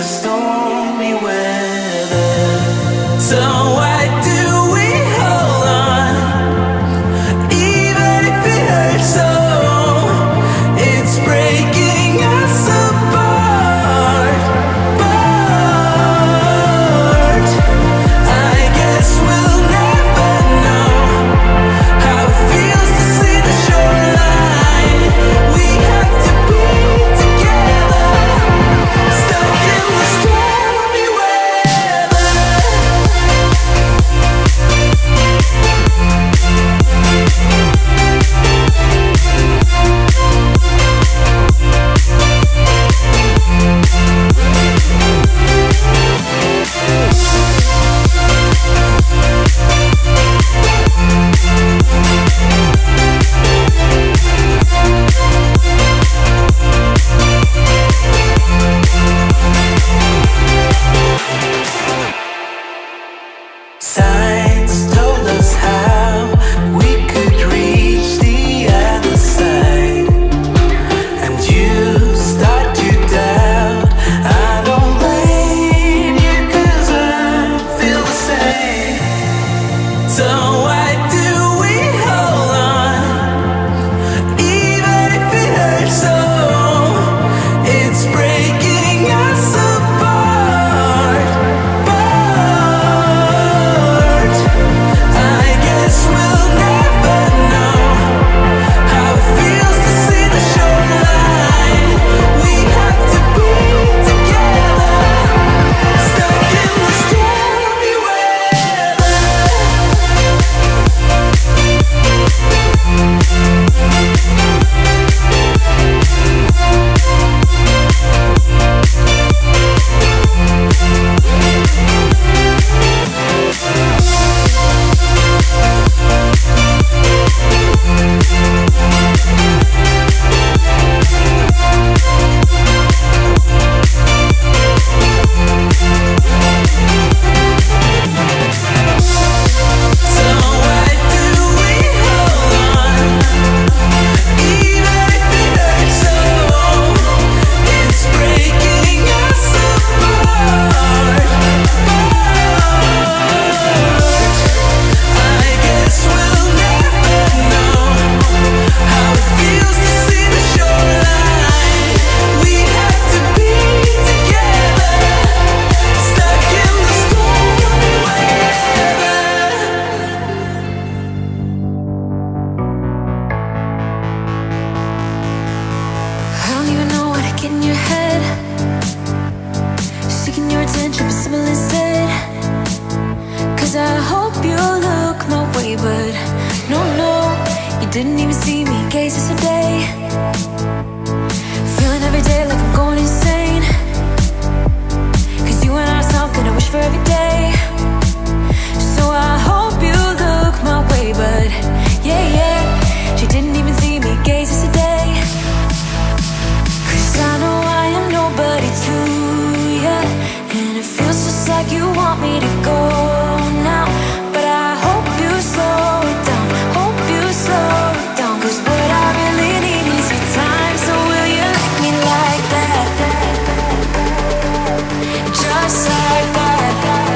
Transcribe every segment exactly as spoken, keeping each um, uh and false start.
Just like that.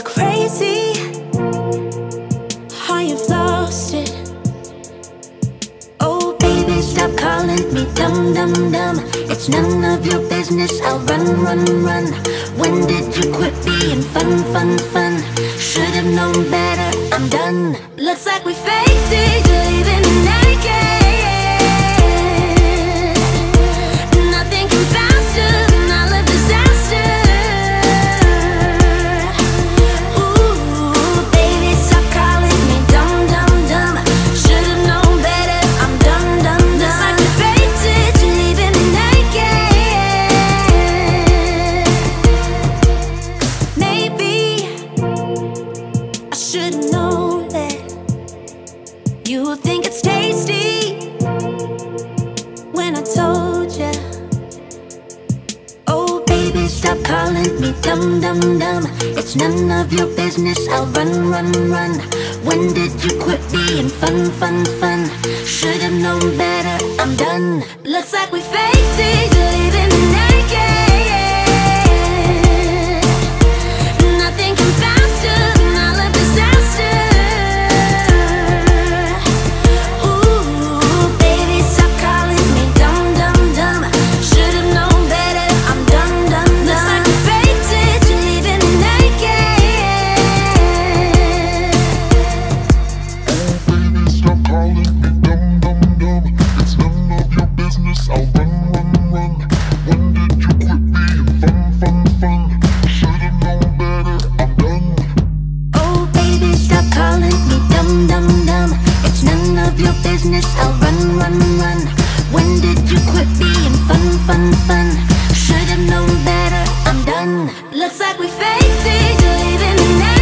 It's crazy how you've lost it. Oh baby, stop calling me dumb, dumb, dumb. It's none of your business, I'll run, run, run. When did you quit being fun, fun, fun? Should've known better, I'm done. Looks like we faked it, you're leaving me naked. Dumb, dumb, dumb. It's none of your business, I'll run, run, run. When did you quit being fun, fun, fun? Should've known better, I'm done. Looks like we faked it, you're leaving me naked. Nothing can faster than I love disaster. Ooh, baby, stop calling me dumb, dumb, dumb. Should've known better, I'm done, done, done. Looks like I'll run, run, run. When did you quit being fun, fun, fun? Should've known better, I'm done. Looks like we faked it, you're leaving me naked.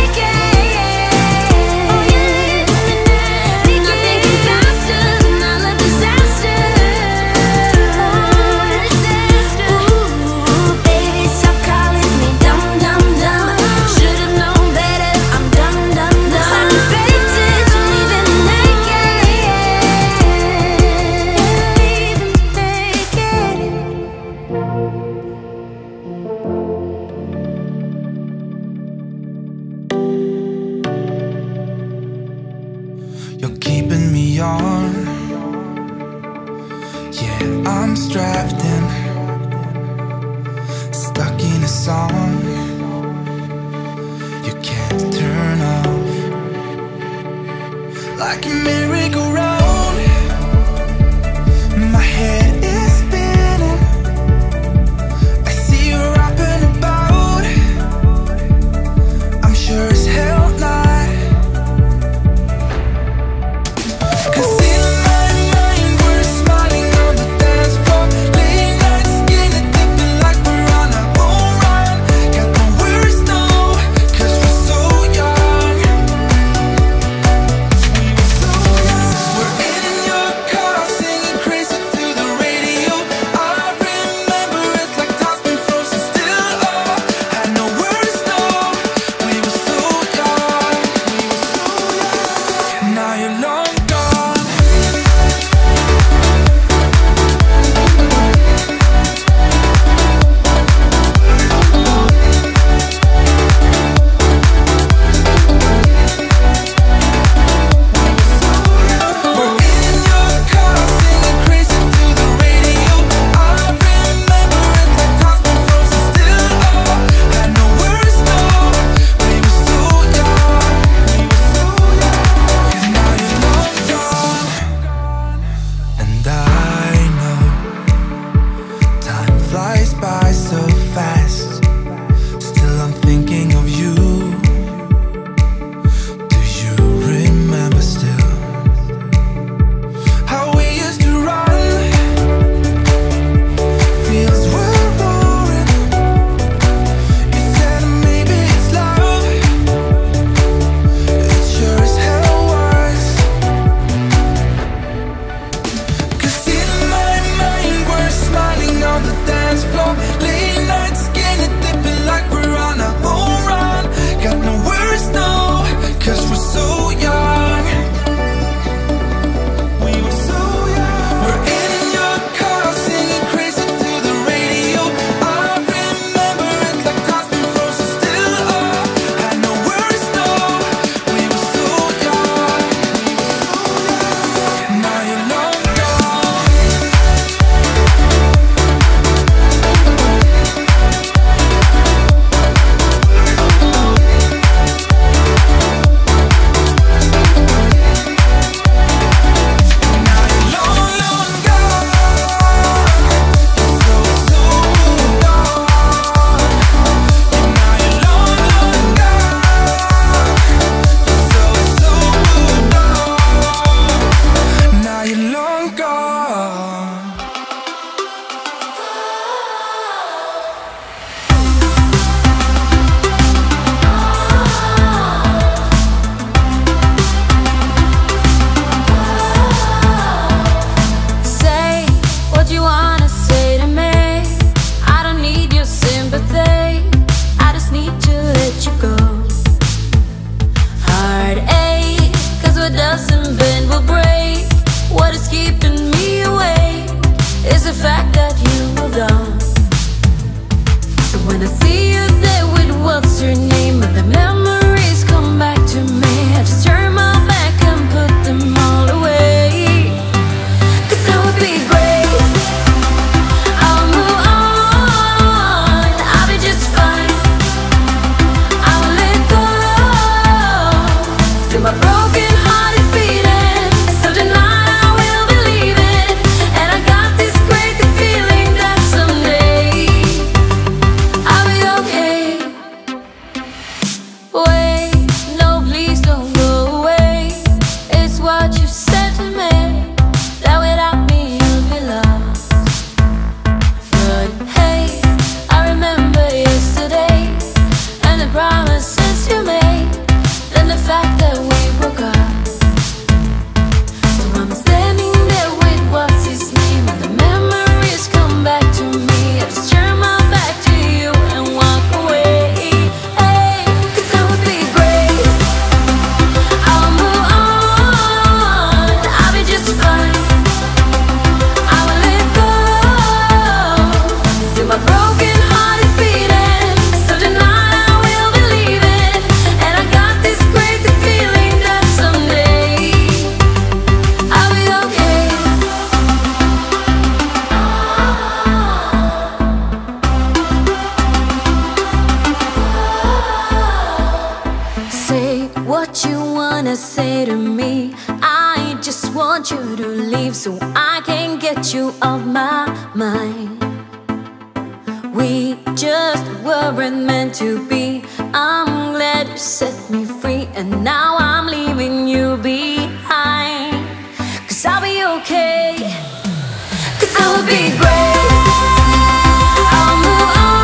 fact that you moved on. So when I see you there with what's your name, but the memories come back to me, I just turn my back and put them all away. Cause I would be great, I'll move on, I'll be just fine, I will let go. See my broken heart is beating, so tonight I will be leaving, and I got this crazy feeling that someday I'll be okay. Wait, no, please don't go away. It's what you said to me, that without me you'll be lost. But hey, I remember yesterday and the promises you made, and the fact that we broke up. So I'm standing there with what's his name, and the memories come back to me. I just turn my back to you and walk away. Hey, cause I would be great, I'll move on, I'll be just fine, I will let go. See my broken heart is beating, so tonight I will be leaving, and I got this crazy feeling that someday I'll be okay. Say what you wanna say to me, I just want you to leave so I can get you off my mind. We just weren't meant to be, I'm glad you set me free, and now I'm leaving you behind. Cause I'll be okay, cause I will be great, I'll move on,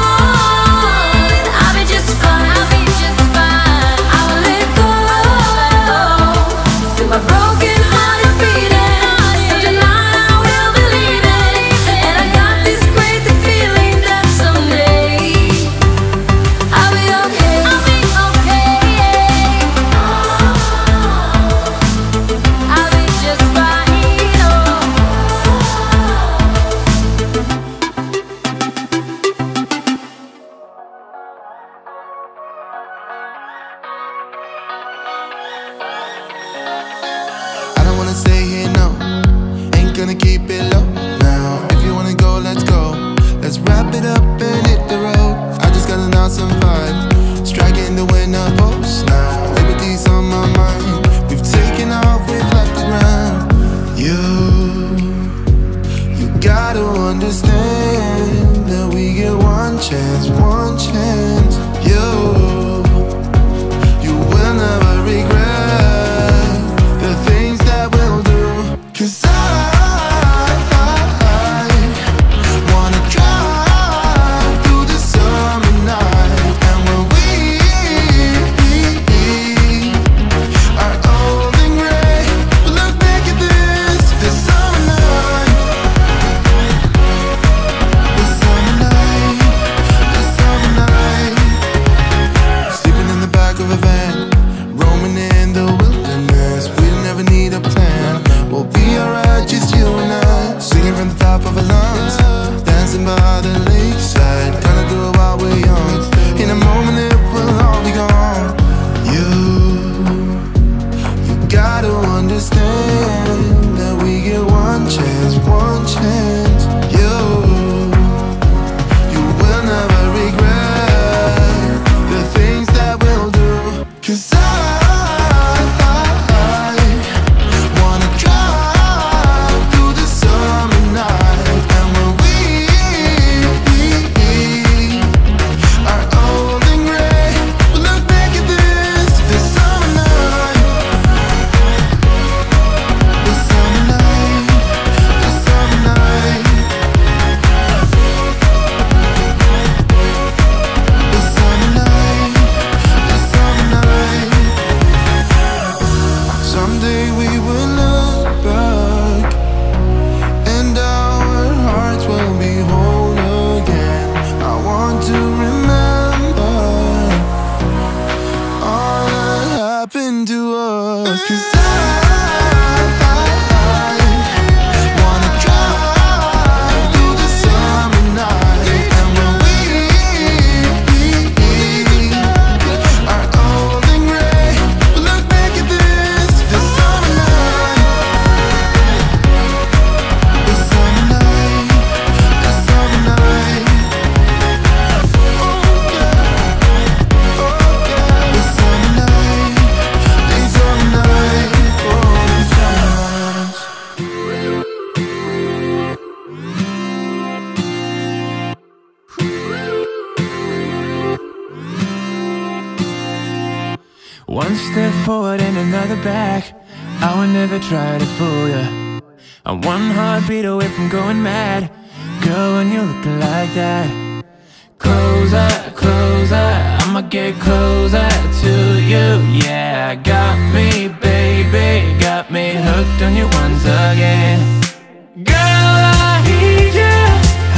I'll be just fine, I'll be just fine, I will let go. See my broken heart is beating, so tonight I will be leaving, and I got this crazy feeling that someday I'll be okay. I'll be okay, I'll be just fine, oh. I don't wanna say here no, ain't gonna keep it low now. If you wanna go, let's go, let's wrap it up and hit the road. I just got an awesome vibe, striking the winner post now. Liberty's on my mind, we've taken off, we've left the ground. You, you gotta understand that we get one chance, one chance. You, you will never regret the things that we'll do. Cause I, One step forward and another back. I would never try to fool ya. I'm one heartbeat away from going mad. Girl, when you're looking like that, closer, closer, I'ma get closer to you. Yeah, got me, baby, got me hooked on you once again. Girl, I need you.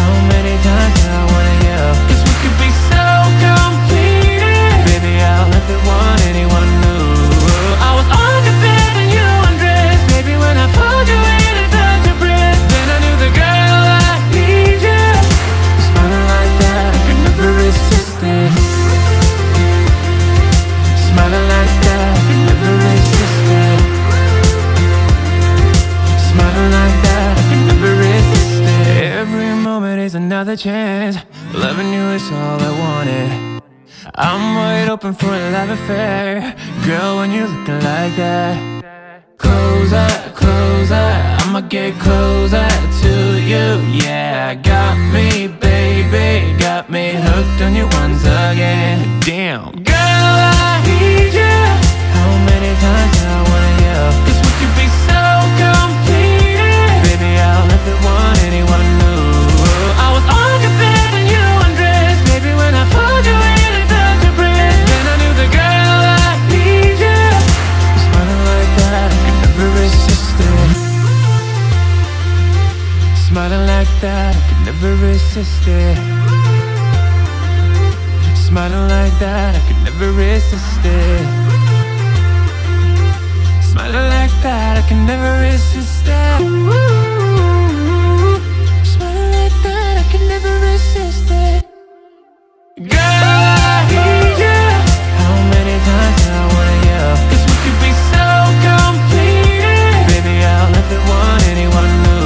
How many times do I wanna yell? 'Cause we could be so completed. Baby, I'll let the one anyone knew. I was on the bed and you undressed. Baby, when I pulled you in and felt your breath, then I knew the girl I need you. Smiling like that, I could never resist it. Smiling like that, I could never resist it. Smiling like that, I could never resist it. Every moment is another chance. Loving you is all I wanted. I'm wide open for a love affair. Girl, when you're looking like that, closer, closer, I'ma get closer to you. Yeah, got me, baby, got me hooked on you once again. Damn. Girl, I need you. How many times do I wanna yell? 'Cause we could be so completed. Baby, I'll let the one anyone knew. I was on your bed and you undressed. Baby, when I pulled you in, smiling like that, I could never resist it. Smiling like that, I could never resist it. Smiling like that, I could never resist it. Smiling like that, I could never resist it. Girl, I need you. How many times do I wanna yell? 'Cause we could be so completed. Baby, I'll let the one anyone know.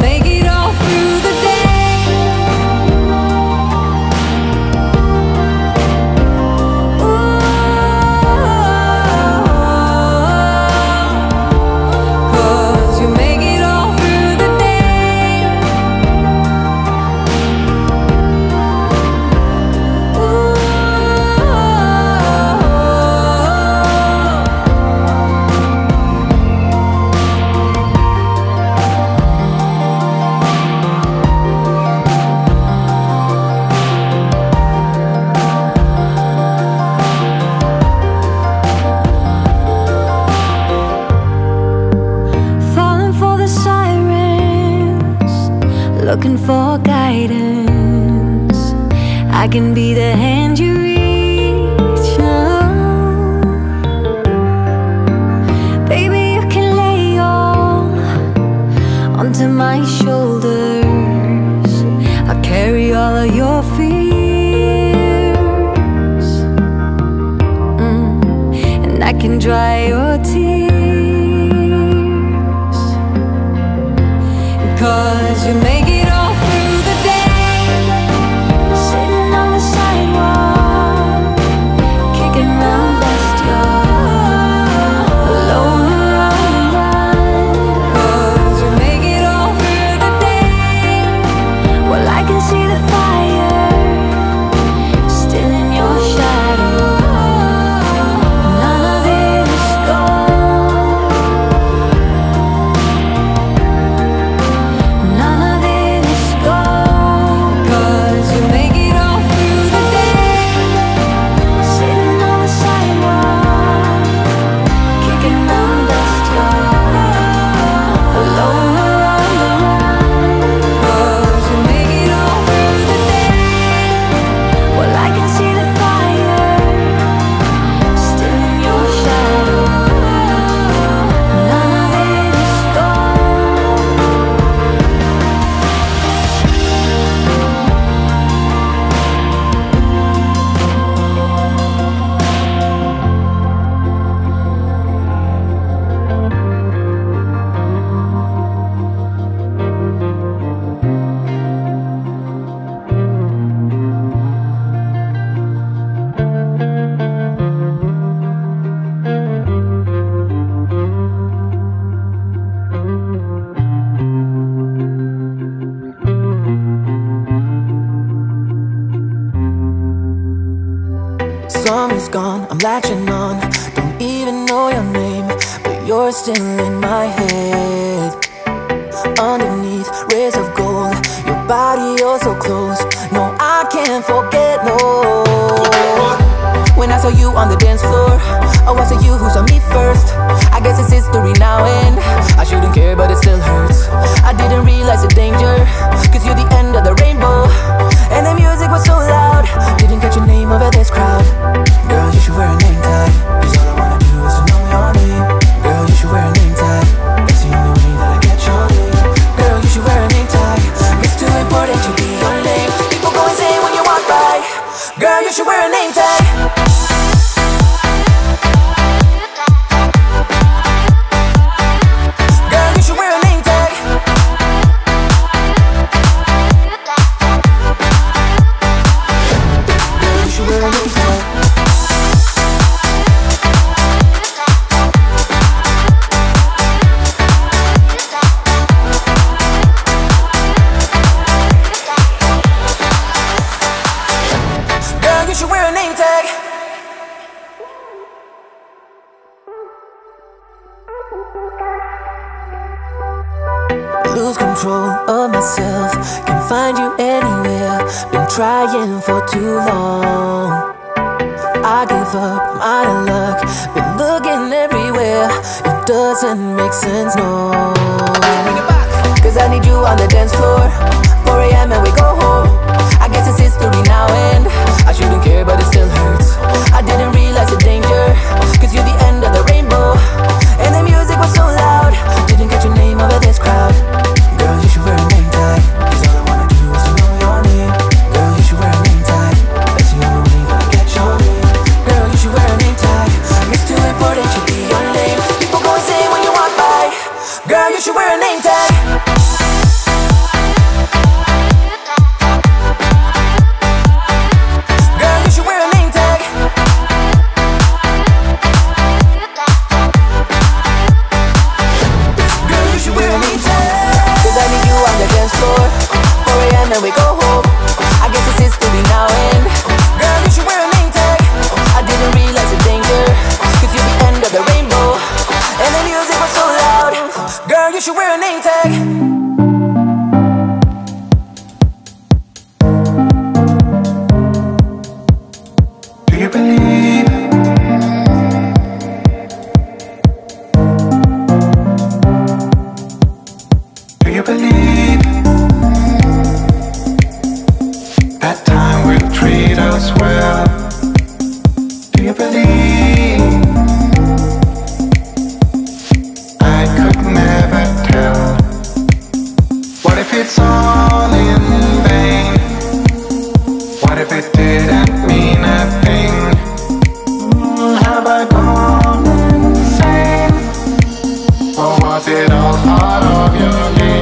Make it all through the day. I can be the hand you reach. Oh, baby, you can lay all onto my shoulders. I'll carry all of your fears, mm, and I can dry your tears, 'cause you make it all through the day, sitting on the sidewalk, kicking around dust, you're alone around and round. 'Cause you make it all through the day, well, I can see the fire still in your shadow. None of it is gone, none of it is gone. 'Cause you make it all through the day, sitting on the sidewalk, kicking around dust, you're alone around the round. 'Cause you make it all through the day, well, I can see the fire still in your shadow. None of it is gone. Summer's gone, I'm latching on. Don't even know your name, but you're still in my head. Underneath rays of gold, your body, you're so close. No, I can't forget, no. When I saw you on the dance floor, oh, I saw you who saw me first. I guess it's history now and I shouldn't care, but it still hurts. I didn't realize the danger, 'cause you're the end of the rainbow. And the music was so loud, didn't catch your name over this crowd. Girl, you should wear a name tag, 'cause all I wanna do is to know your name. Girl, you should wear a name tag, that's the only way that I get your name. Girl, you should wear a name tag, it's too important to be your name. People go insane when you walk by. Girl, you should wear a name tag. Lose control of myself, can find you anywhere. Been trying for too long. I give up, I'm out of luck. Been looking everywhere, it doesn't make sense, no. Bring it back, 'cause I need you on the dance floor. four a m and we go home. I guess it's history now and I shouldn't care, but it still hurts. I didn't realize the danger, 'cause you're the end of the rainbow. And the music was so loud, didn't catch your name over this crowd. Girl, you should wear a name tag, 'cause all I wanna do is to know your name. Girl, you should wear a name tag, that's the only way that I get your name. Girl, you should wear a name tag, it's too important to be your name. People go insane when you walk by. Girl, you should wear a name tag. need elsewhere. Do you believe? I could never tell. What if it's all in vain? What if it didn't mean a thing? Have I gone insane? Or was it all part of your game?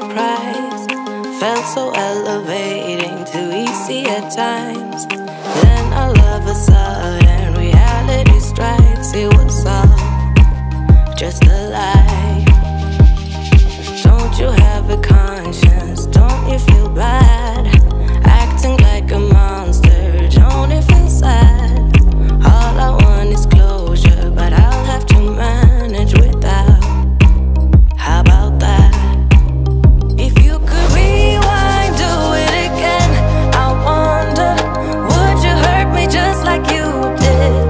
surprised. Felt so elevating, too easy at times. Then all of a sudden reality strikes. It was all just a lie. Don't you have a conscience? Don't you feel bad? Acting like a monster, don't you feel sad? All I want is closure, but I'll have to manage without. How about that? If you could rewind, do it again. I wonder, would you hurt me just like you did?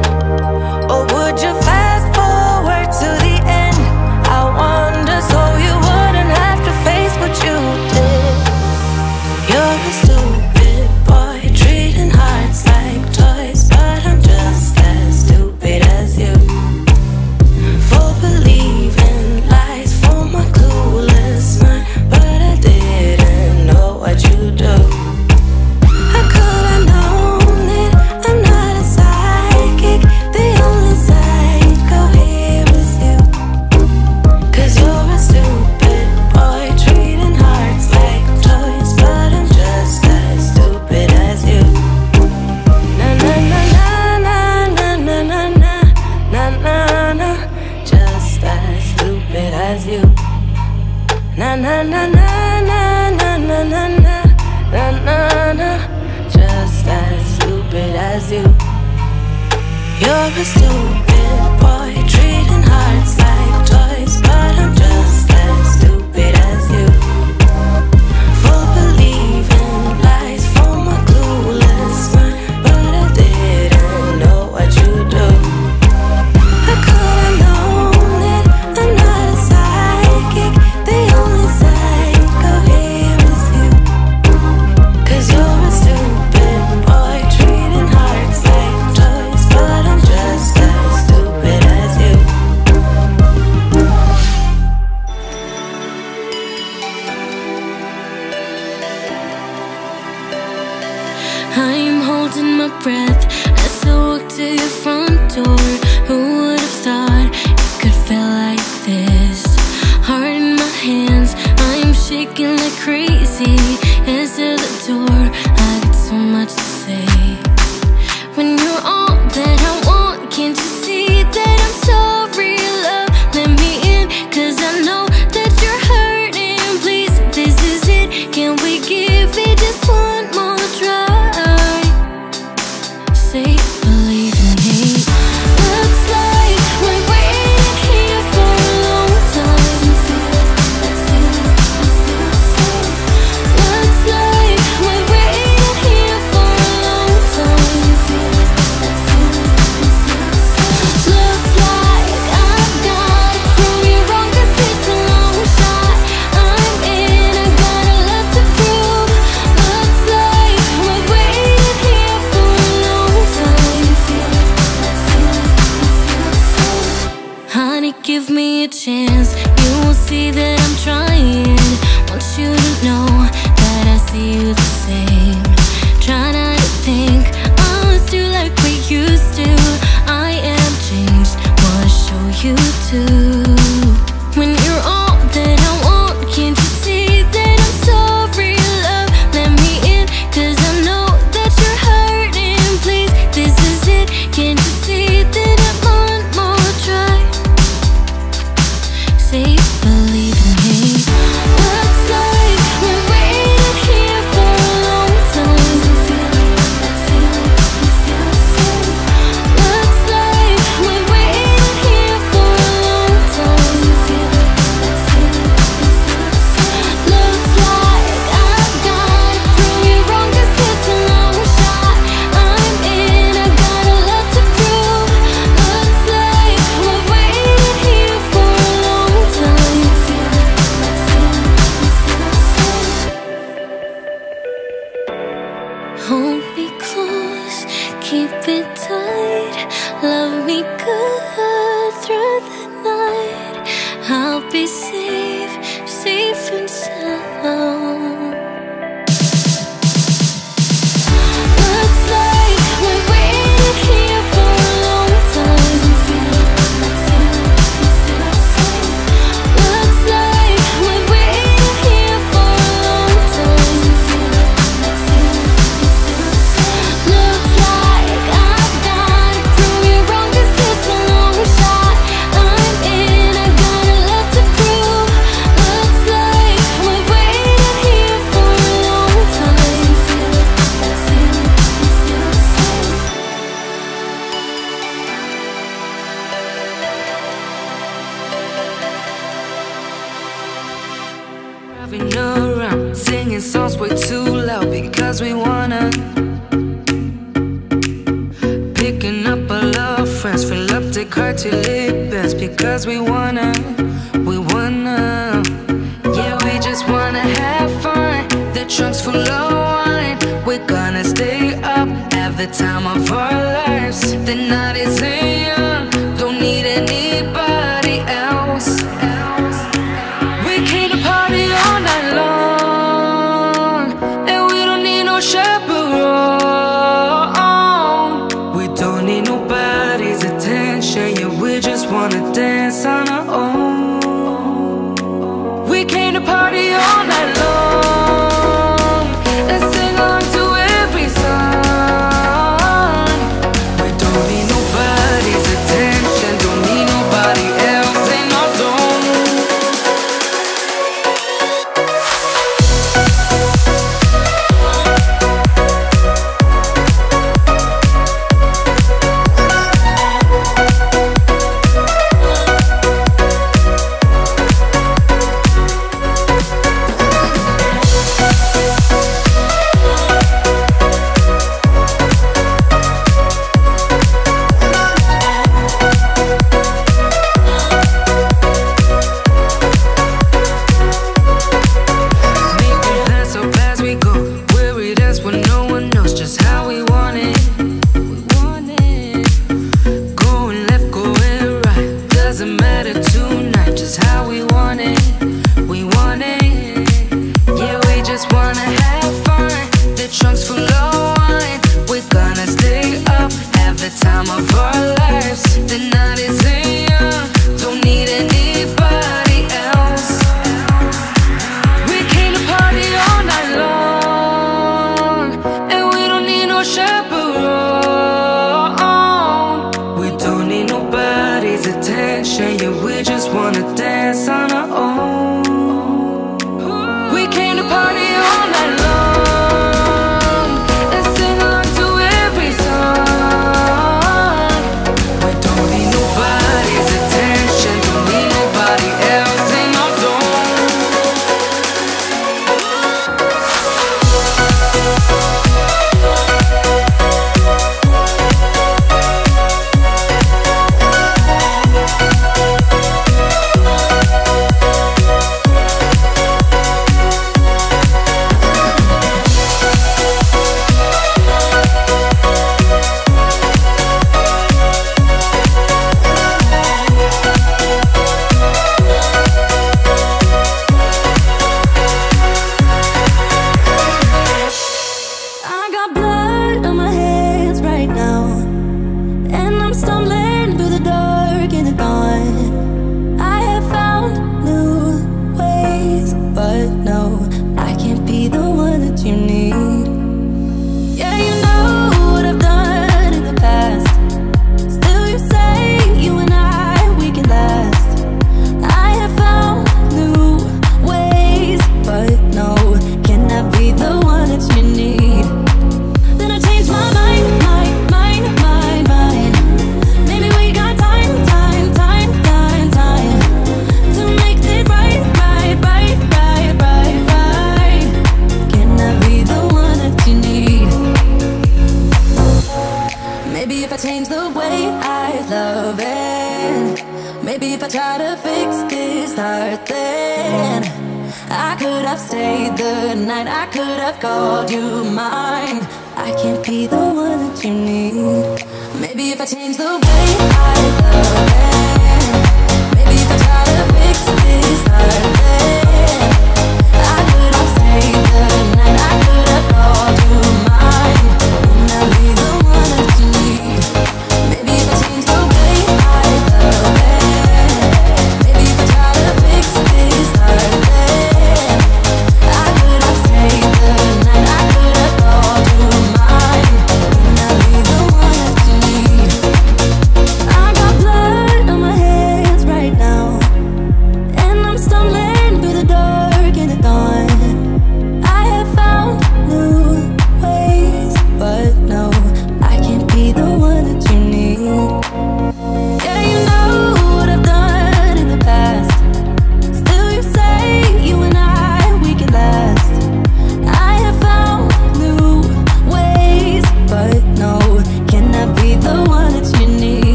Or would you fast forward to the end? I wonder, so you wouldn't have to face what you did. You're a stupid boy, treating hearts like toys, but I'm just as stupid as you. For believing lies, for my clueless mind, but I didn't know what you do. I could have known it, I'm not a psychic. The only psycho here is you. Cause you're a stupid boy, treating hearts like toys, but I'm just as stupid as you. Na na na na na na na na na na na, just as stupid as you. Na na na na na na na na na na na na, just as stupid as you. You're a stupid boy, treating hearts like toys, but I'm just as stupid as you. For believing lies, for my clueless mind, but I didn't know what you do. I could have known it, I'm not a psychic. The only psycho here is you. Cause you're a stupid boy, treating hearts like toys, but I'm just as stupid as you. I'm holding my breath as I walk to your front door. Who would have thought it could feel like this? Heart in my hands, I'm shaking like crazy. As to the door, I got so much to say. When you're all that I want, can't you see that I'm sorry, love? Let me in, cause I know that you're hurting. Please, this is it. Can we give it just one more try? Say, believe in me. Looks like we're waiting here for a long time. Looks like we're waiting here for a long time. Looks like I've got prove you wrong, cause it's a long shot. I'm in, I got a lot to prove. Looks like we're waiting here for a long time. Honey, give me a chance. You will see that I'm trying. Want you to know that I see you the same. Try not to think I was do like we used to. I am changed, wanna show you too. When you're all that I want, can't you see that I'm sorry, love? Let me in, cause I know that you're hurting. Please, this is it. Can't you see that I want more try? Say, believe in me. Looks like we're waiting here for a long time. Looks like we're waiting here for a long time. Looks like I've got prove you wrong, cause it's a long shot. I'm in, I got a lot to prove. Looks like we're waiting here for a long time. Hold me close, keep it tight. Love me good through the night. I'll be safe, safe and sound. Looks like we're waiting here for a long time. Looks like we're waiting here 'cause we wanna. Picking up our love friends, fill up the car till it bends, because we wanna, we wanna. Yeah, we just wanna have fun. The trunk's full of wine. We're gonna stay up, have the time of our lives. The night is young, don't need anybody else. We came to party all night long, and we don't need no chaperone. We don't need nobody's attention, yeah, we just wanna dance on our own. We came to party all night long. Blood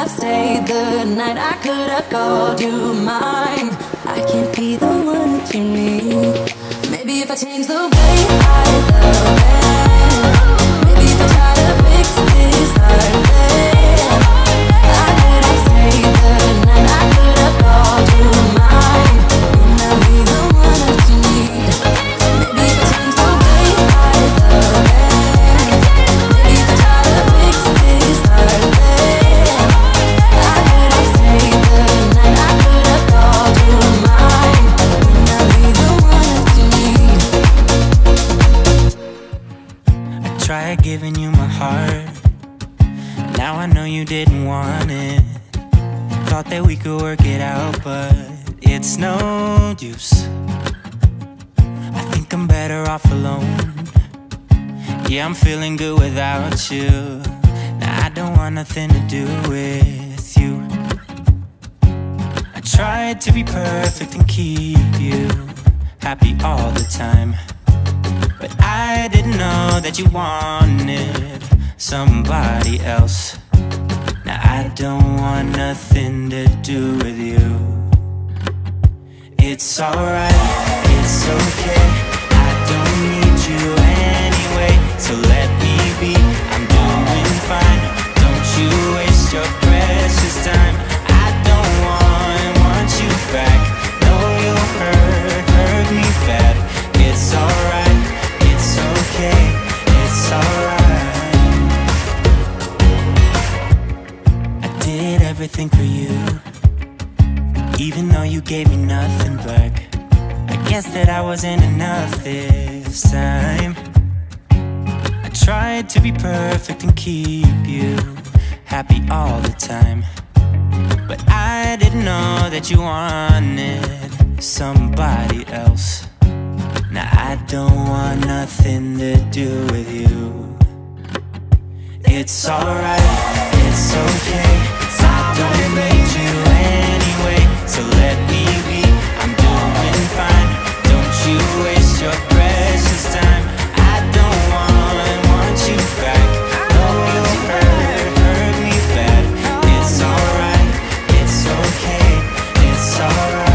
have stayed the night. I could have called you mine. I can't be the one that you need. Maybe if I change the way I love it, maybe if I try to fix this heart, I could have stayed the night. I could have called you mine. And I'll be the one that you need. Maybe if I change the way I love it. Giving you my heart, now I know you didn't want it. Thought that we could work it out, but it's no use. I think I'm better off alone. Yeah, I'm feeling good without you. Now I don't want nothing to do with you. I tried to be perfect and keep you happy all the time, but I didn't know that you wanted somebody else. Now I don't want nothing to do with you. It's alright, it's okay, I don't need you anyway. So let me be, I'm doing fine. Don't you waste your precious time. I don't want, want you back. No, you hurt, hurt me bad. It's alright, it's alright. I did everything for you, even though you gave me nothing back. I guess that I wasn't enough this time. I tried to be perfect and keep you happy all the time, but I didn't know that you wanted somebody else. Now I don't want nothing to do with you. It's alright, it's okay, I don't need you anyway. So let me be, I'm doing fine. Don't you waste your precious time. I don't want, want you back. No, you hurt, hurt me bad. It's alright, it's okay, it's alright.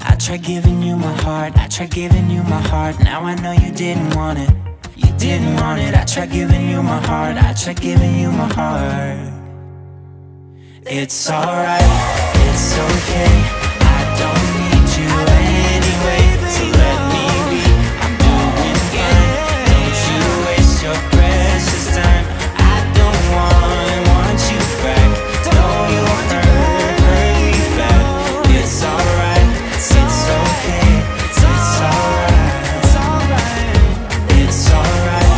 I tried giving you my heart, I tried giving you my heart. Now I know you didn't want it, you didn't want it. I tried giving you my heart, I tried giving you my heart. It's alright, it's okay, I don't need you anyway. So let me be, I'm doing fine. Don't you waste your precious time. I don't want, want you back. No, you hurt, hurt me back. It's alright, it's okay, it's alright, it's alright, it's alright,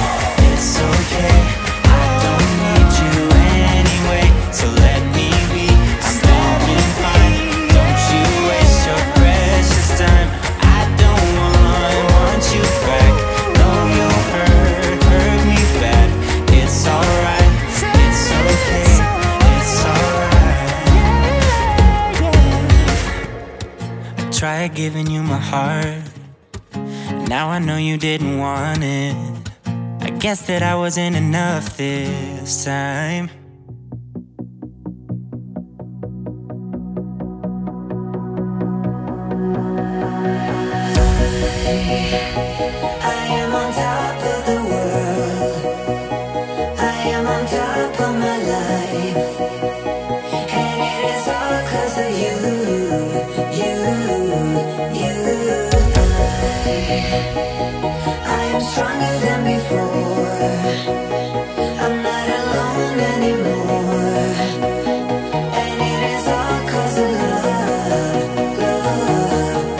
it's okay, I don't need you anyway. So let me be, I'm doing fine. Don't you waste your precious time. I don't want, want you back. No, you hurt, hurt me bad. It's alright, it's okay, it's alright. Try giving you my heart, now I know you didn't want it. I guess that I wasn't enough this time. I am on top of the world, I am on top of my life, and it is all 'cause of you, you. I am stronger than before, I'm not alone anymore, and it is all 'cause of love, love.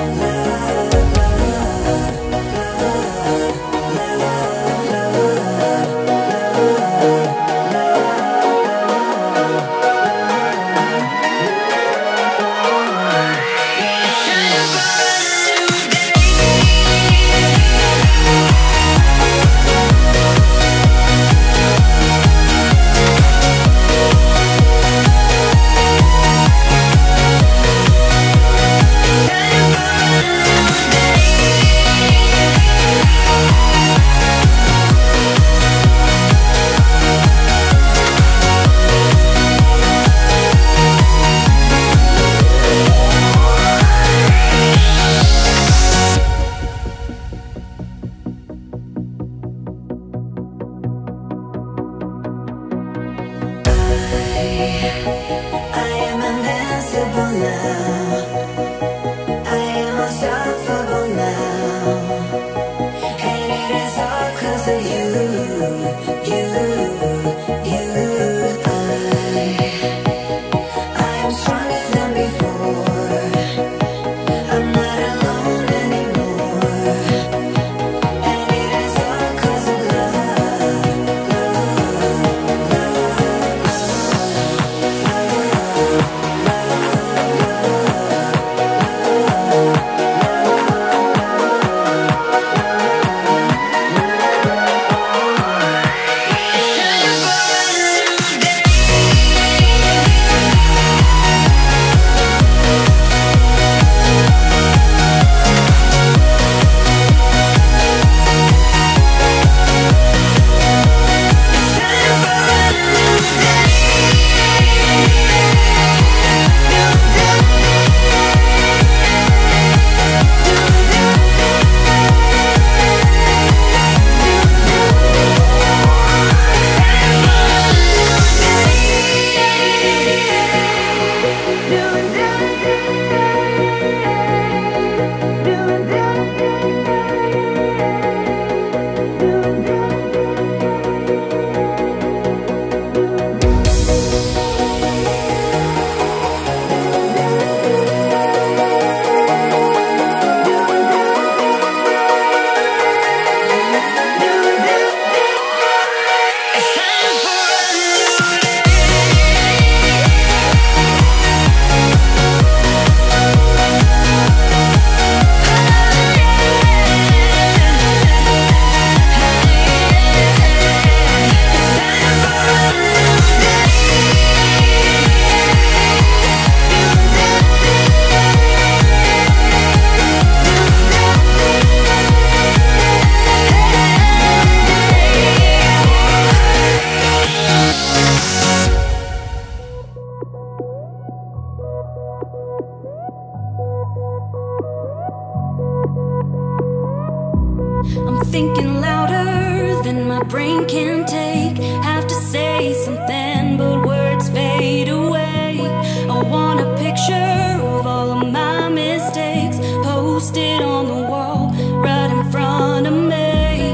I'm thinking louder than my brain can take. Have to say something, but words fade away. I want a picture of all of my mistakes posted on the wall right in front of me.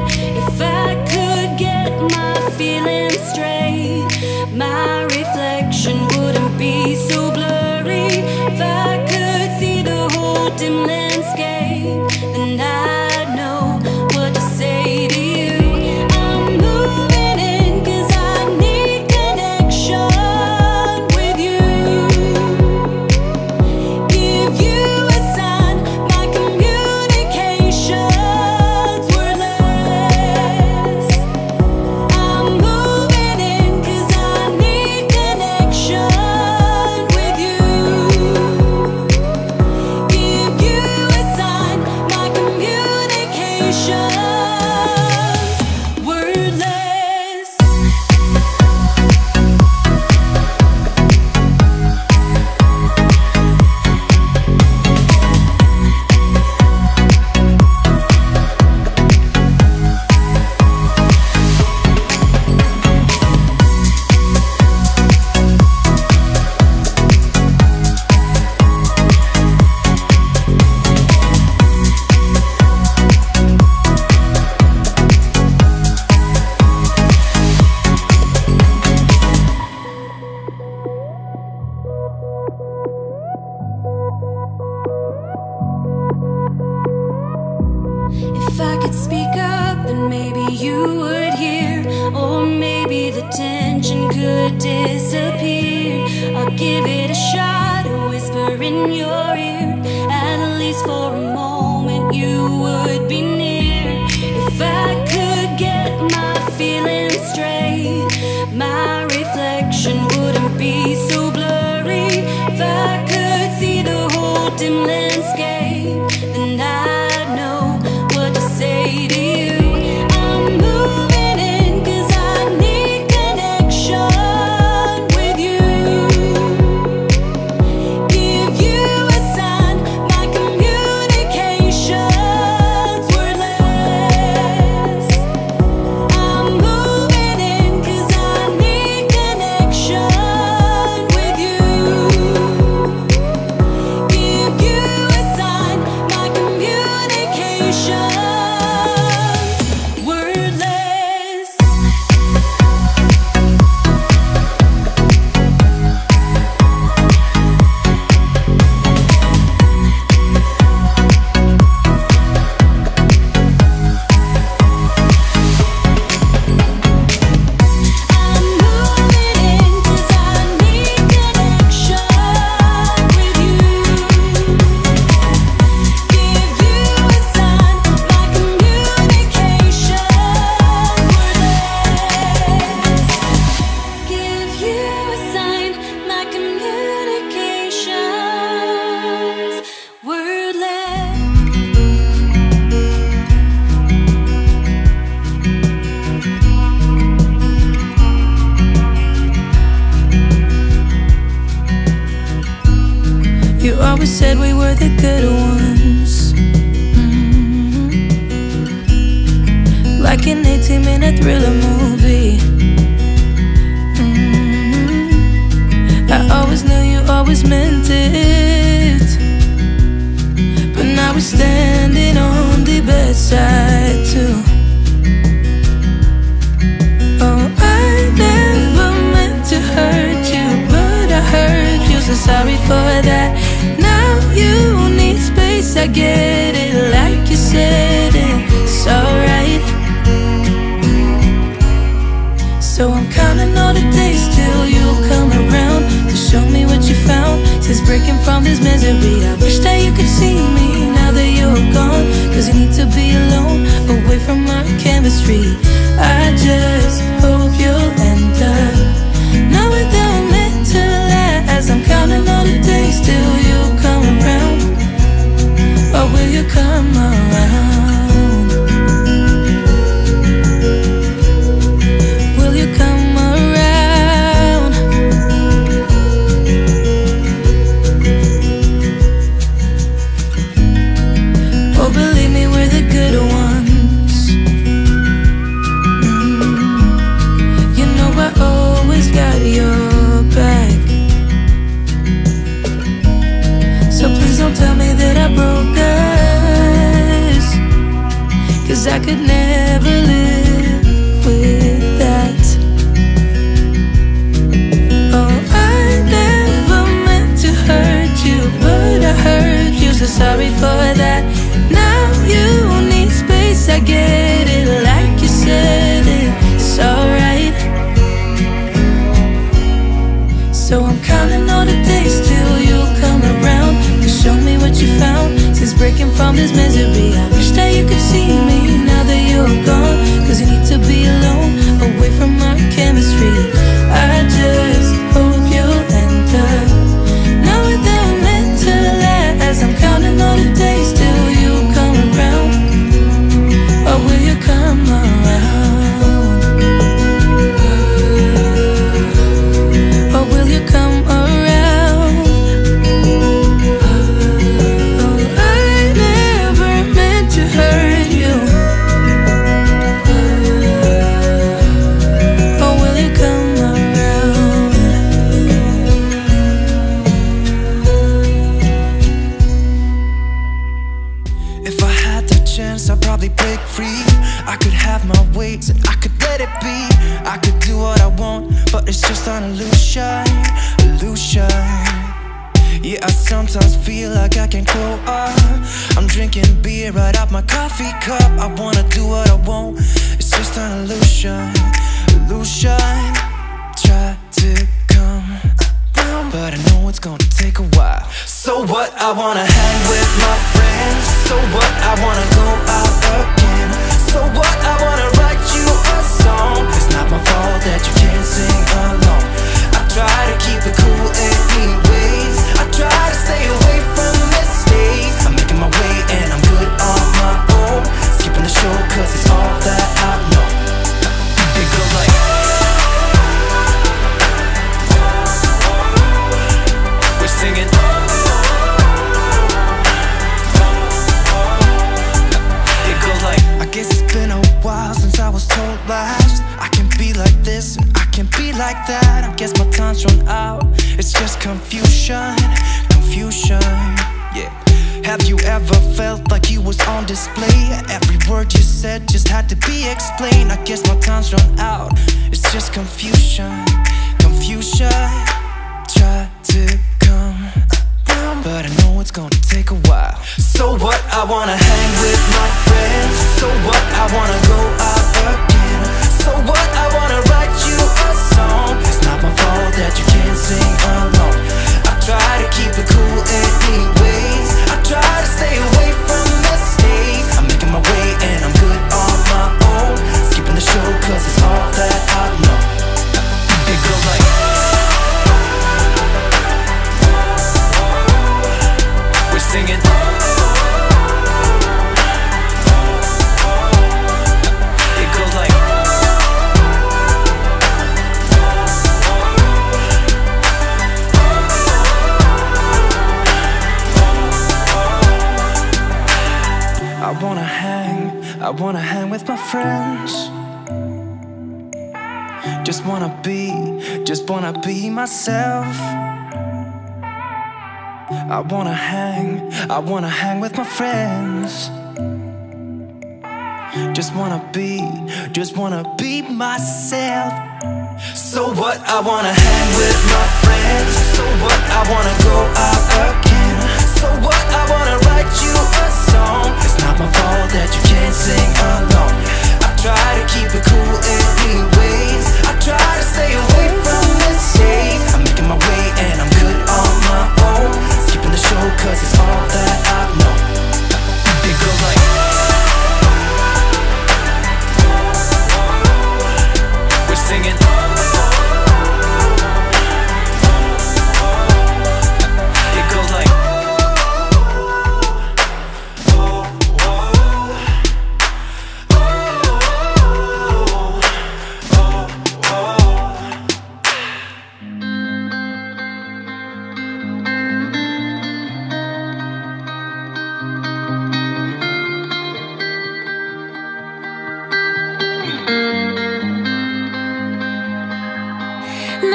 If I could get my feelings straight, my reflection wouldn't be so blurry. If I could see the whole dim landscape, then I if I could speak up, then maybe you would hear, or maybe the tension could disappear. I'll give it a shot, a whisper in your ear, at least for a moment you would be near. If I could get my feelings straight, my reflection wouldn't be so blurry. If I could see the whole dim landscape, then I say to you, I'm moving in 'cause I need connection with you. Give you a sign, my communication's wordless. I'm moving in 'cause I need connection with you. Give you a sign, my communication. You always said we were the good ones, mm-hmm. Like an eighteen minute thriller movie, mm-hmm. I always knew you always meant it, but now we're standing on the bedside too. Sorry for that. Now you need space, I get it. Like you said, it's alright. So I'm counting all the days till you come around to show me what you found. Since breaking from this misery, I wish that you could see me now that you're gone. 'Cause I need to be alone, away from my chemistry. I just hope you'll end up knowing that I'm meant to last. As I'm counting all the days till you come around, or will you come around? Will you come around? Oh, believe me, we're the good ones. 'cause I could never live with that. Oh, I never meant to hurt you, but I hurt you, so sorry for that. Now you need space, I get it, like you said it, it's alright. So I'm counting all the days till you come around to show me what you found. Since breaking from this misery, I wish that you could see me now that you're gone, 'cause I need to be alone, away from our chemistry. I just hope you'll end up knowing that I'm meant to last, as I'm counting all the days till you come around. Or will you come around? Or will you come around? Oh, I never meant to hurt you. Or will you come around? If I had the chance, I'd probably break free. I could have my ways and I could let it be. I could do what I want, but it's just an illusion, illusion. Yeah, I sometimes feel like I can't grow up. I'm drinking beer right out my coffee cup. I wanna do what I want, it's just an illusion, illusion. Try to come around, but I know it's gonna take a while. So what, I wanna hang with my friends. So what, I wanna go out again. So what, I wanna write you a song. It's not my fault that you can't sing along. I try to keep it cool anyways. I try to stay away from mistakes. I'm making my way and I'm good on my own. Skipping the show 'cause it's all that I know. It goes like like that, I guess my time's run out. It's just confusion, confusion, yeah. Have you ever felt like you was on display? Every word you said just had to be explained. I guess my time's run out. It's just confusion, confusion. Try to come around, but I know it's gonna take a while. So what, I wanna hang with my friends. So what, I wanna go out again. So what, I wanna write you a song. It's not my fault that you can't sing along. I try to keep it cool anyways. I try to stay away from mistakes. I'm making my way and I'm good on my own. Skipping the show 'cause it's all that I know. It goes like we're singing. It goes like I wanna hang, I wanna hang with my friends. Just wanna be, just wanna be myself. I wanna hang, I wanna hang with my friends. Just wanna be, just wanna be myself. So what, I wanna hang with my friends. So what, I wanna go out again. So what, I wanna write you a song. It's not my fault that you can't sing along. I try to keep it cool anyways. I try to stay away from mistakes. I'm making my way and I'm good on my own. Skipping the show 'cause it's all that I know. It goes like we're singing. It goes like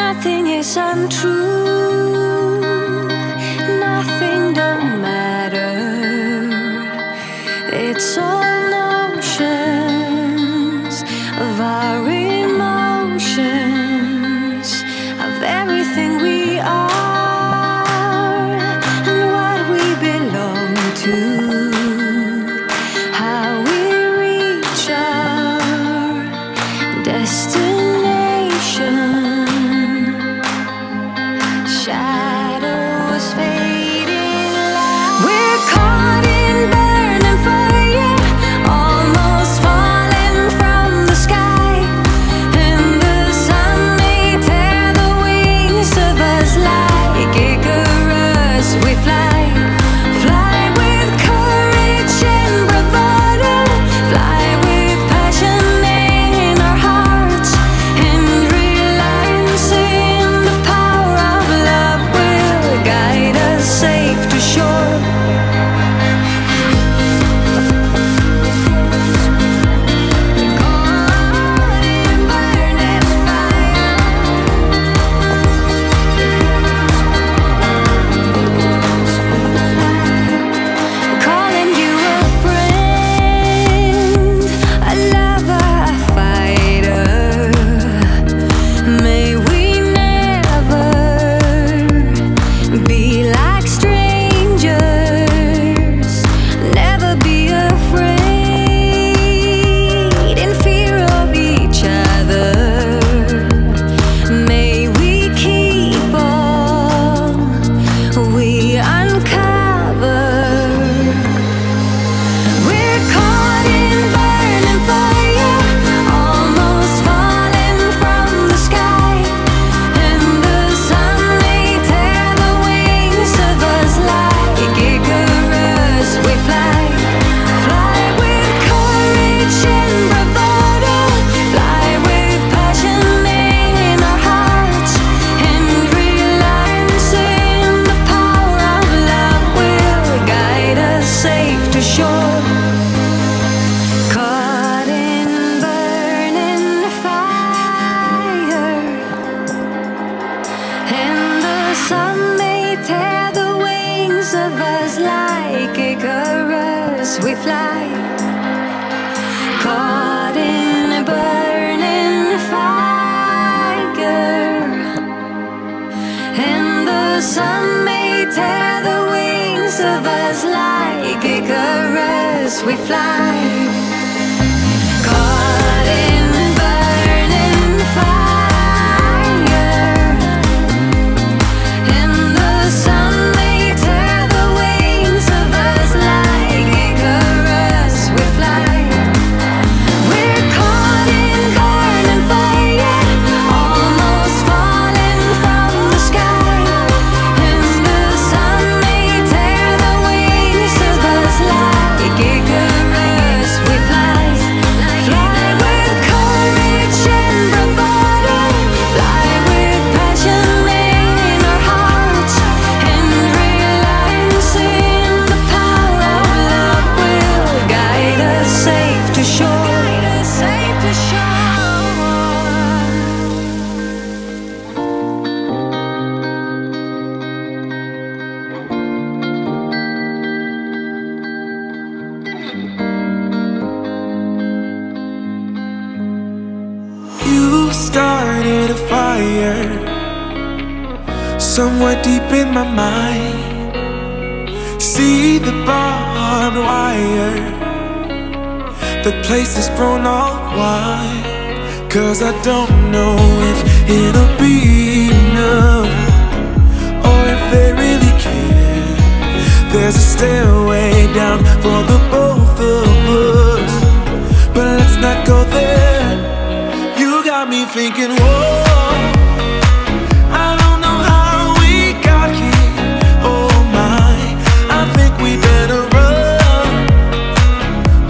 nothing is untrue, nothing don't matter, it's all notion. We fly, caught in a burning fire, and the sun may tear the wings of us like icarus. We fly. Started a fire somewhere deep in my mind. See the barbed wire, the place is grown all wide. Cause I don't know if it'll be enough, or if they really care. There's a stairway down for the both of us, but let's not go there. Got me thinking, whoa, I don't know how we got here. Oh my, I think we better run.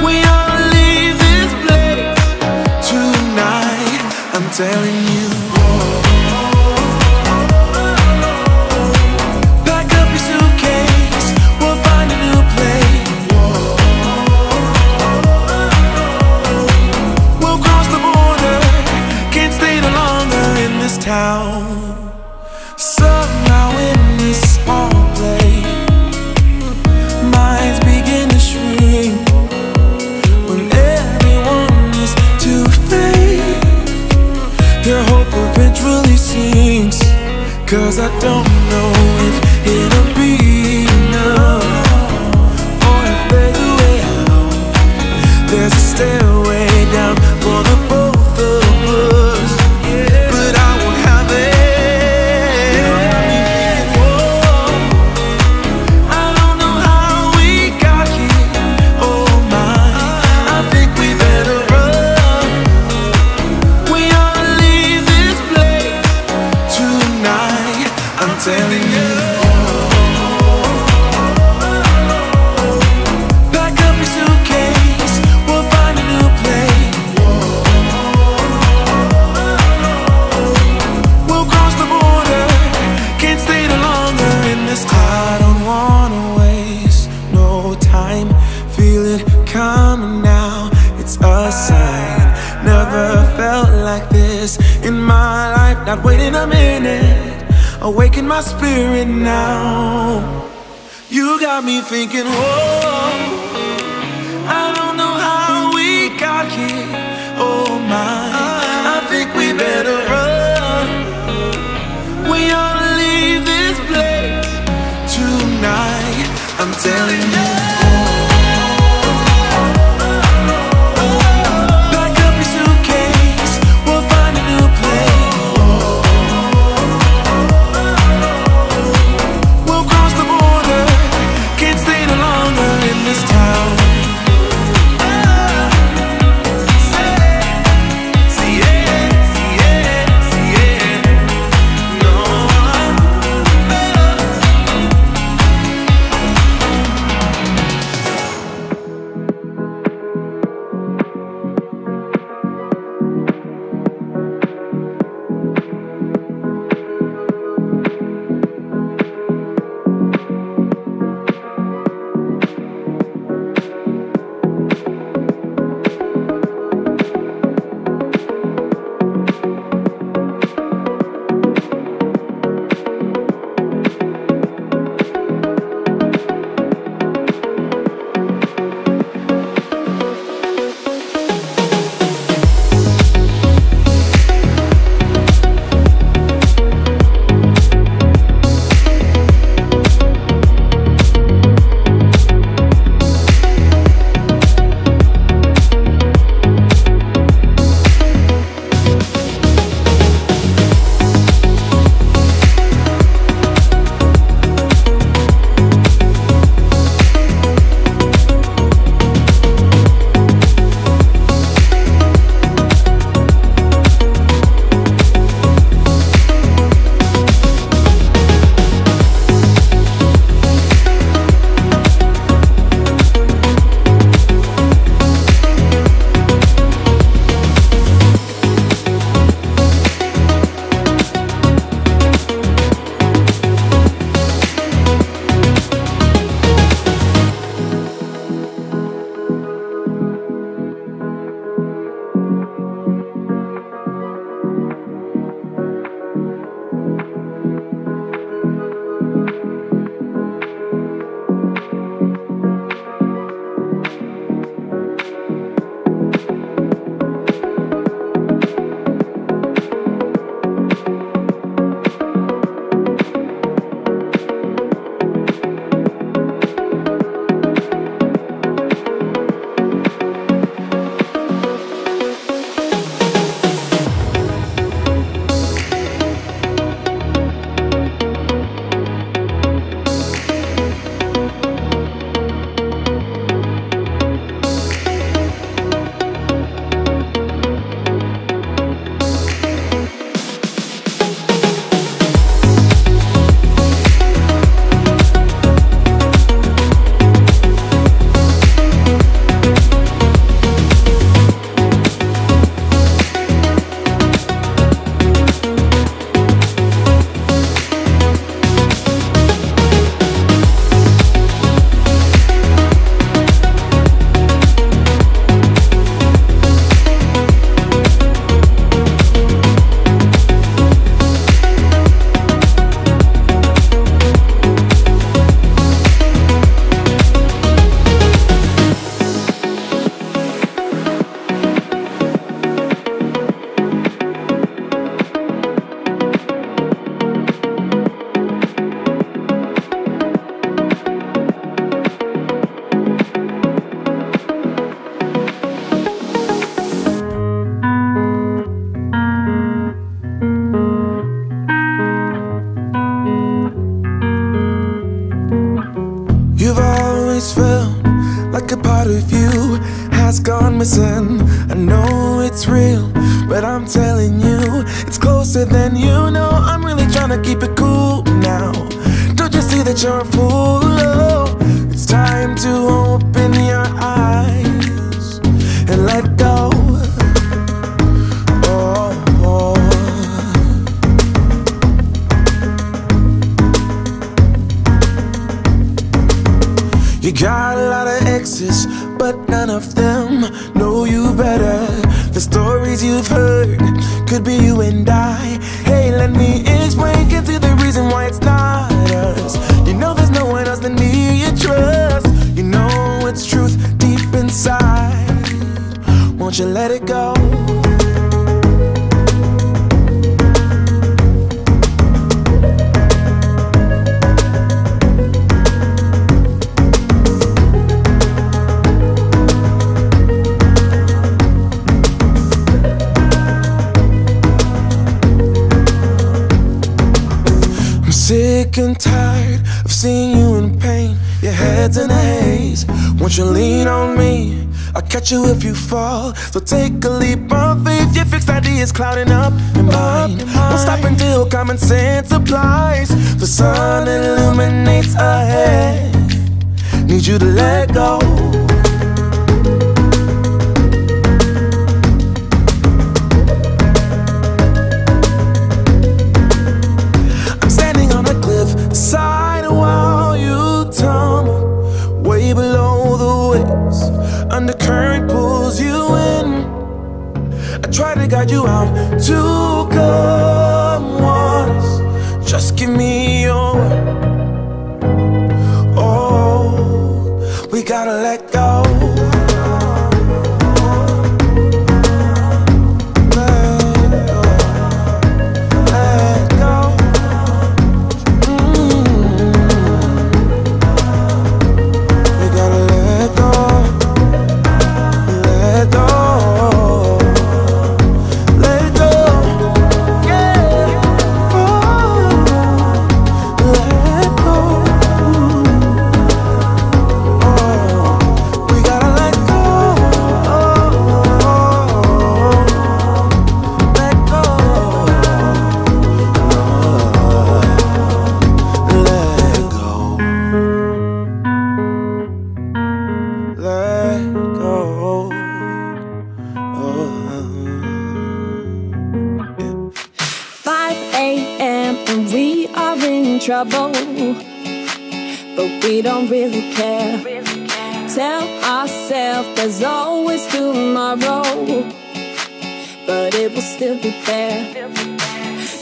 We ought to leave this place tonight, I'm telling you. Pack up your suitcase, we'll find a new place. We'll cross the border, stay no longer in this town. Somehow in this small place, minds begin to shrink when everyone is too fake. Their hope eventually sinks. Cause I don't know if it'll be enough, or if time. Feel it coming now, it's a sign. Never felt like this in my life. Not waiting a minute, awaken my spirit now. You got me thinking, whoa, I don't know how we got here. Oh my, I think we better run. We ought to leave this place tonight, I'm telling you. I know it's real, but I'm telling you, it's closer than you know. I'm really trying to keep it cool now. Don't you see that you're a fool? Oh, it's time to open your eyes and let go. Oh, oh. You got a lot of exes, but none of them know you better. The stories you've heard could be you and I. Hey, let me explain, get to the reason why it's not us. You know there's no one else than me you trust. You know it's truth deep inside. Won't you let it go? Sick and tired of seeing you in pain. Your head's in a haze. Won't you lean on me? I'll catch you if you fall. So take a leap of faith. Your fixed ideas clouding up your mind. Won't stop until common sense applies. The sun illuminates ahead. Need you to let go. Undercurrent pulls you in. I try to guide you out to calm waters. Just give me your word. Oh, we gotta let go. Trouble, but we don't really care. Really care. Tell ourselves there's always tomorrow, but it will still be there.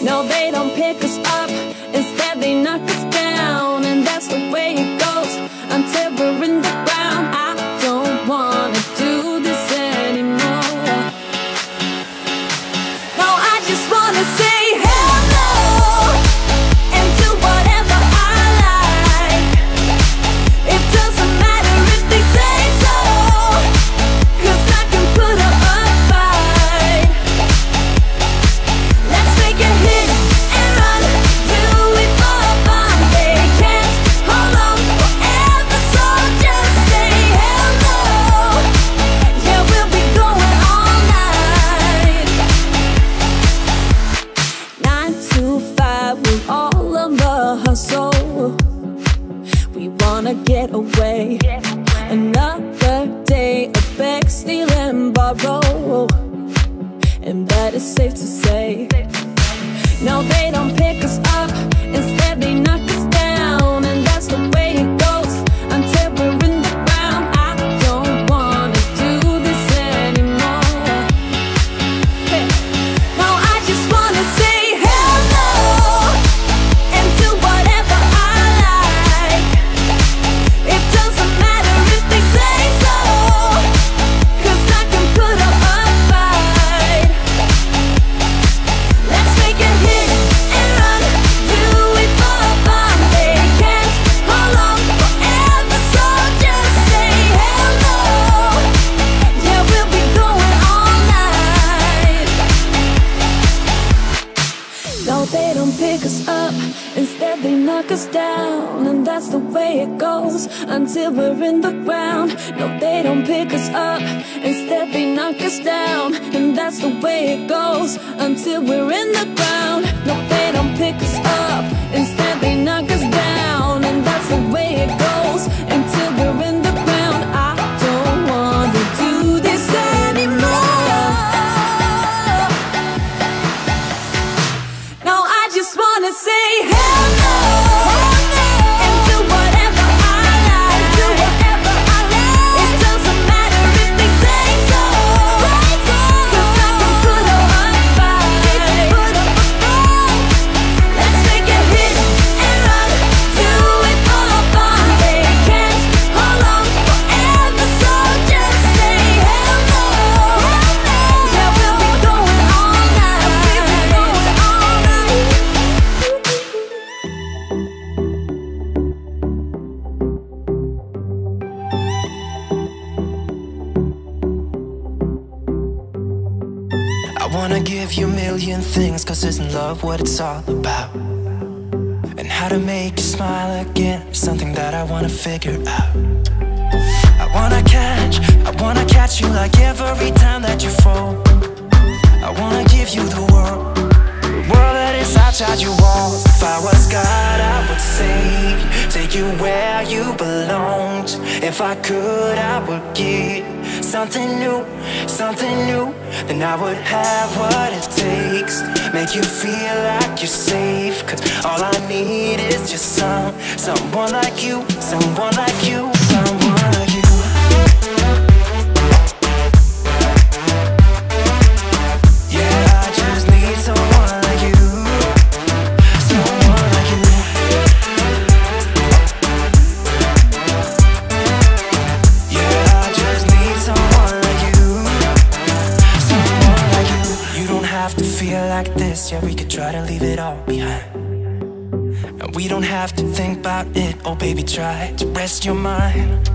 No, they don't pick us up, instead they knock us down, and that's the way it goes until we're in the ground. I don't wanna do this anymore. No, I just wanna say hello. Get away. Get away another day of beg, steal and borrow, and that is safe to say. Safe to say. No, they don't pick us up, instead they knock us down, and that's the way it goes until we're in the ground. I don't wanna do this anymore. Hey. No, I just wanna say us down, and that's the way it goes until we're in the ground. No, they don't pick us up, instead they knock us down, and that's the way it goes until we're in the ground. No, they don't pick us up, instead they knock us down, and that's the way it goes until we're in the ground. I don't want to do this anymore. No, I just want to say hello. Into whatever I like, do whatever I like. wanna give you a million things, cause isn't love what it's all about? And how to make you smile again, something that I wanna figure out. I wanna catch, I wanna catch you like every time that you fall. I wanna give you the world, the world that is outside your walls. If I was God, I would save you, take you where you belonged. If I could, I would give something new, something new. Then I would have what it takes, make you feel like you're safe. Cause all I need is just some, someone like you, someone like you, someone like you. Like this, yeah, we could try to leave it all behind, and we don't have to think about it. Oh baby, try to rest your mind.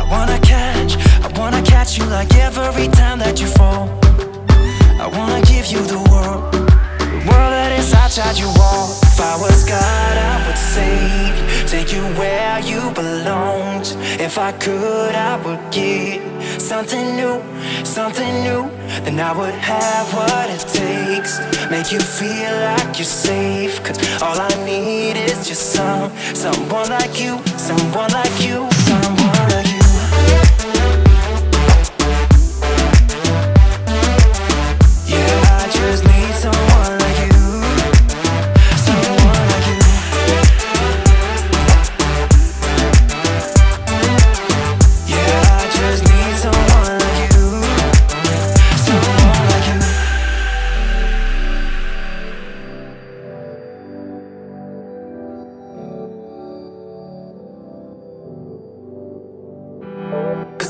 I wanna catch, I wanna catch you like every time that you fall. I wanna give you the world, the world that is outside your wall. If I was God, I would save you, take you where you belonged. If I could, I would give something new, something new. Then I would have what it takes, make you feel like you're safe. Cause all I need is just some, someone like you, someone like you, someone like you. Yeah, I just need someone like you, someone like you. Yeah, I just need someone like you.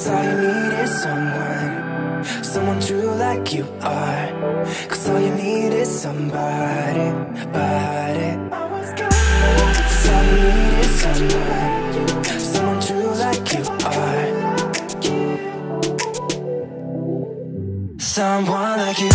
All you need is someone, someone true like you are. Cause all you need is somebody, body. Cause all you need is someone, someone true like you are. Someone like you.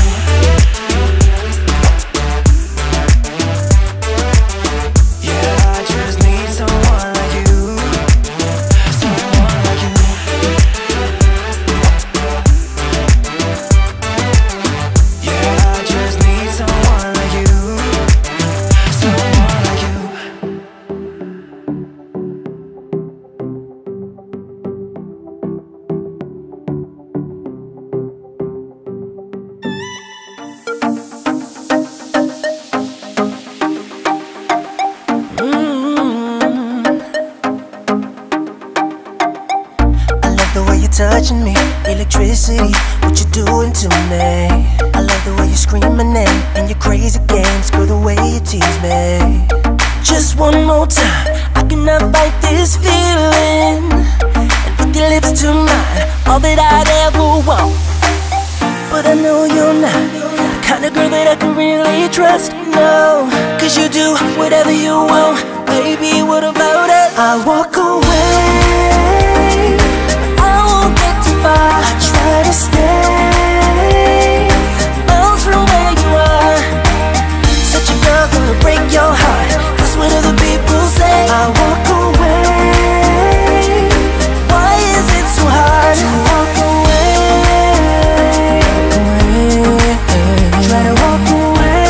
Touching me, electricity, what you doing to me? I love the way you scream my name and your crazy games, girl, the way you tease me. Just one more time, I cannot fight this feeling. And with your lips to mine, all that I'd ever want. But I know you're not the kind of girl that I can really trust, no. Cause you do whatever you want, baby, what about it? I walk away, I won't get too far, I try to stay, bounce from where you are. Such a girl gonna break your heart, that's what other people say. I walk away, why is it so hard to walk away? Try to walk away.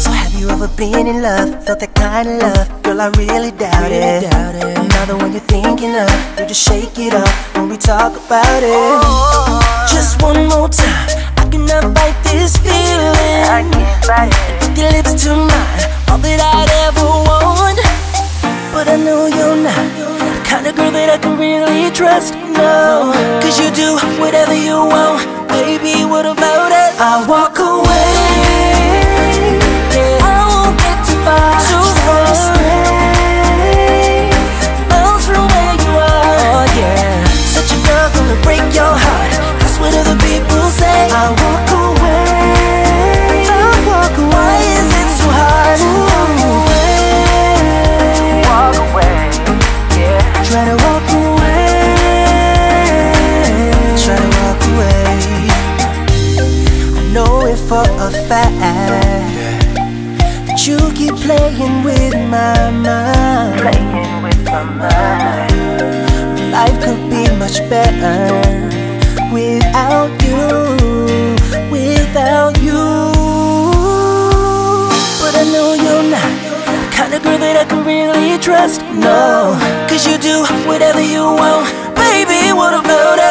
So have you ever been in love, felt that kind of love? I really doubt it. Another one you're thinking of, you just shake it up when we talk about it. Oh. Just one more time, I cannot fight this feeling. I can't fight it. With your lips to mine, all that I'd ever want. But I know you're not the kind of girl that I can really trust, no. Cause you do whatever you want, baby, what about it? I walk away, yeah. I won't get too far, too far. Break your heart, that's what other people say. I walk away, I walk away. Why is it so hard to walk away? Walk away, yeah. Try to walk away. my mind, playing with my mind. Life could be much better without you, without you. But I know you're not the kind of girl that I can really trust, no. Cause you do whatever you want. Baby, what about us?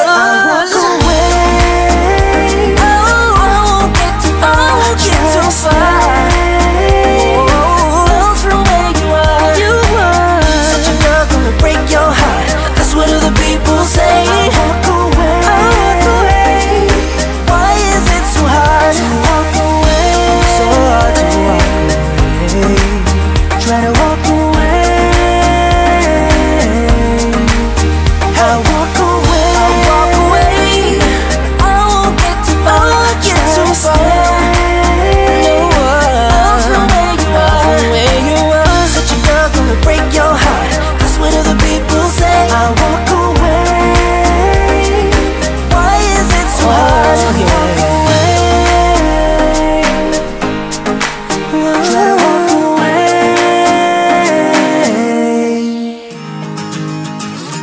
I walk away.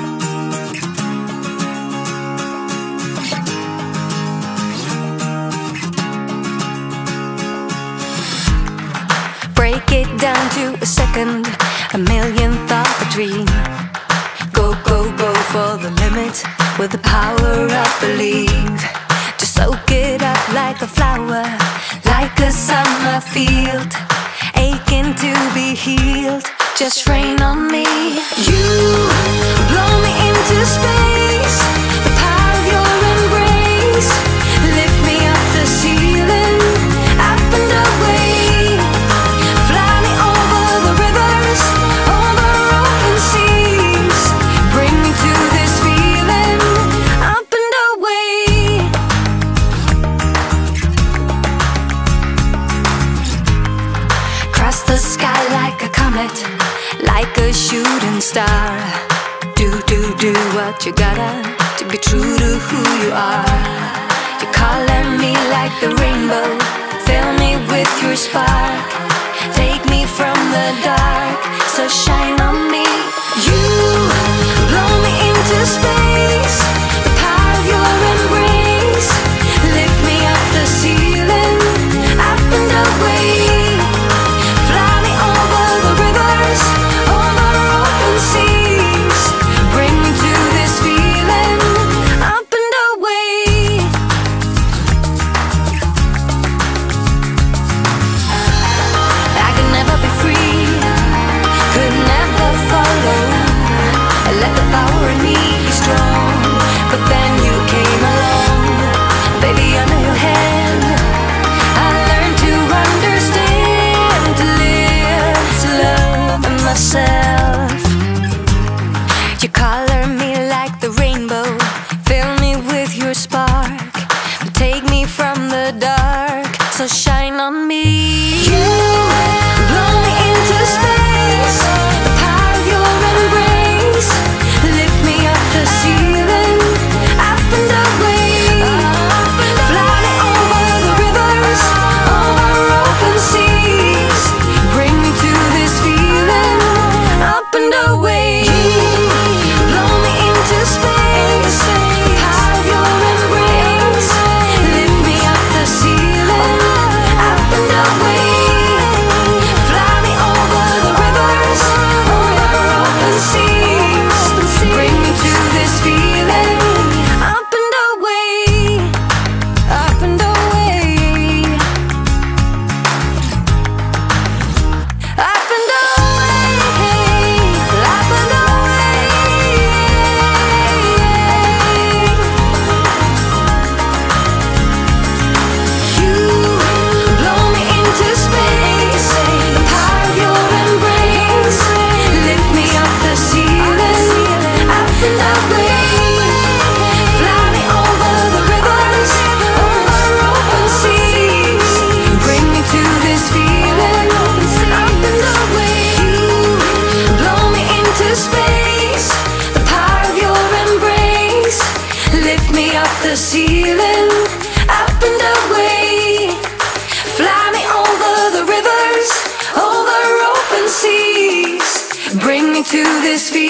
Fly me over the rivers, over open seas.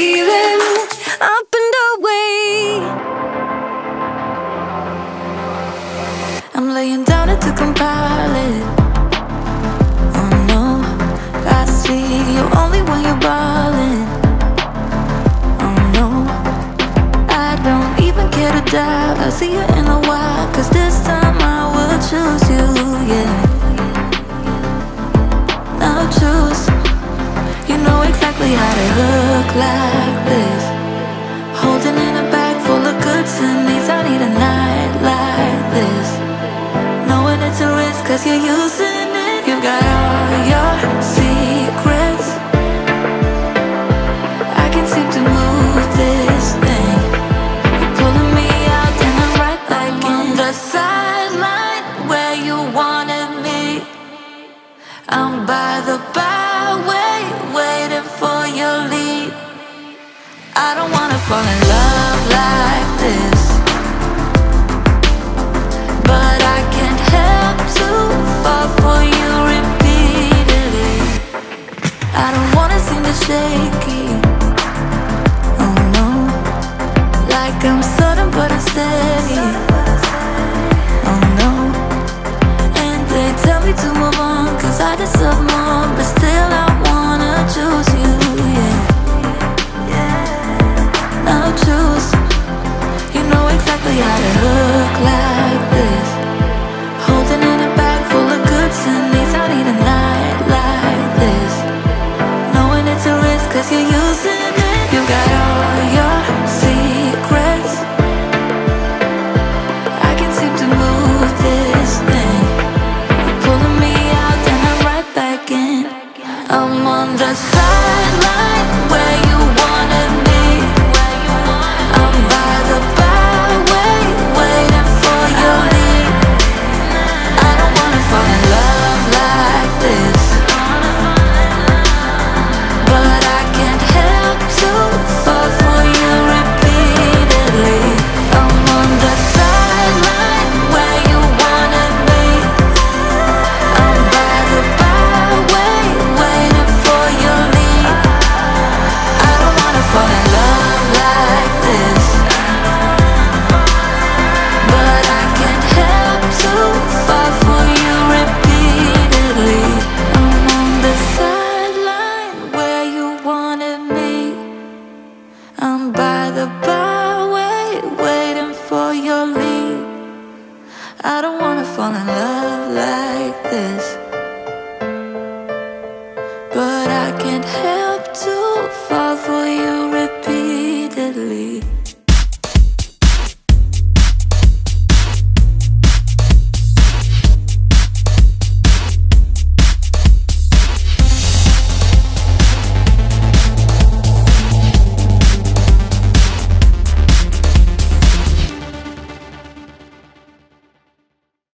feeling up and away. I'm laying down and to compile it. Oh no, I see you only when you're ballin'. Oh no, I don't even care to die. I'll see you in a while, 'cause this time I will choose you, yeah. Now choose. You know exactly how to look like this. Holding in a bag full of goods and needs. I need a night like this. Knowing it's a risk 'cause you're using it. You've got all your secrets. I can't seem to move this thing. You're pulling me out and I'm right back in. I'm on the sideline where you wanted me. I'm by the byway, waiting for your lead. I don't wanna fall in love like this, but I can't help to fall for you repeatedly. I don't wanna seem to shaky. Oh no, like I'm sudden but I'm steady. Oh no, and they tell me to move on 'cause I deserve more, but still I choose you, yeah, yeah. Now choose. You know exactly how to look like this. Holding in a bag full of goods and needs. I need a night like this. Knowing it's a risk 'cause you're using it. You got all your secrets. I can't seem to move this thing. You're pulling me out and I'm right back in. I'm on the sideline where you wanted me. I'm by the byway, waiting for your lead. I don't wanna fall in love like this, but I can't help to fall for you repeatedly. I'm on the sideline where you wanted me. I'm by the byway, waiting for your lead. I don't wanna fall in love like this, but I can't help to fall for you repeatedly. I'm on the sideline where you wanted me. I'm by the